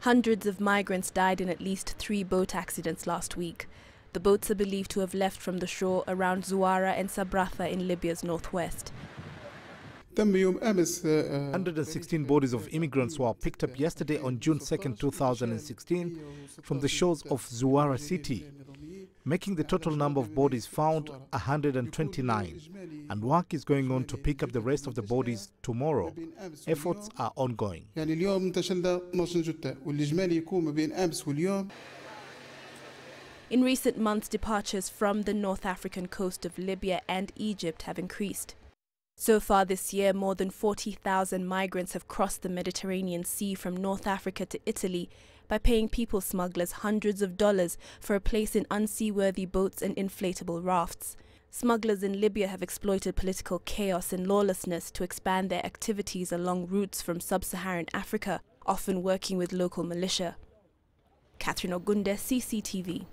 Hundreds of migrants died in at least 3 boat accidents last week. The boats are believed to have left from the shore around Zuwara and Sabratha in Libya's northwest. Under 16 bodies of immigrants were picked up yesterday on June 2, 2016 from the shores of Zuwara city, making the total number of bodies found 129, and work is going on to pick up the rest of the bodies tomorrow. Efforts are ongoing. In recent months, departures from the North African coast of Libya and Egypt have increased. So far this year, more than 40,000 migrants have crossed the Mediterranean Sea from North Africa to Italy by paying people smugglers hundreds of dollars for a place in unseaworthy boats and inflatable rafts. Smugglers in Libya have exploited political chaos and lawlessness to expand their activities along routes from sub-Saharan Africa, often working with local militia. Kathryn Ogunde, CCTV.